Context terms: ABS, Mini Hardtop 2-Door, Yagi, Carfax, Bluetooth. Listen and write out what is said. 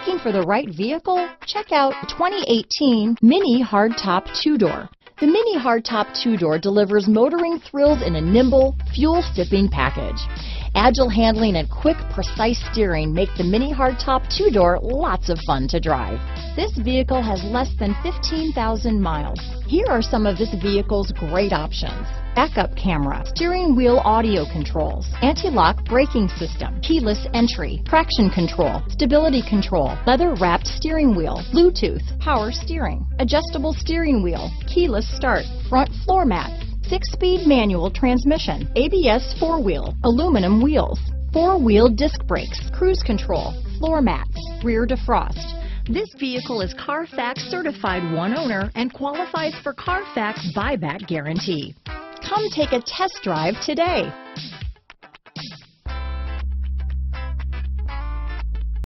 Looking for the right vehicle? Check out 2018 Mini Hardtop 2-Door. The Mini Hardtop 2-Door delivers motoring thrills in a nimble, fuel-sipping package. Agile handling and quick, precise steering make the Mini Hardtop 2-Door lots of fun to drive. This vehicle has less than 15,000 miles. Here are some of this vehicle's great options: backup camera, steering wheel audio controls, anti-lock braking system, keyless entry, traction control, stability control, leather-wrapped steering wheel, Bluetooth, power steering, adjustable steering wheel, keyless start, front floor mats, 6-speed manual transmission, ABS four-wheel, aluminum wheels, four-wheel disc brakes, cruise control, floor mats, rear defrost. This vehicle is Carfax certified one owner and qualifies for Carfax buyback guarantee. Come take a test drive today.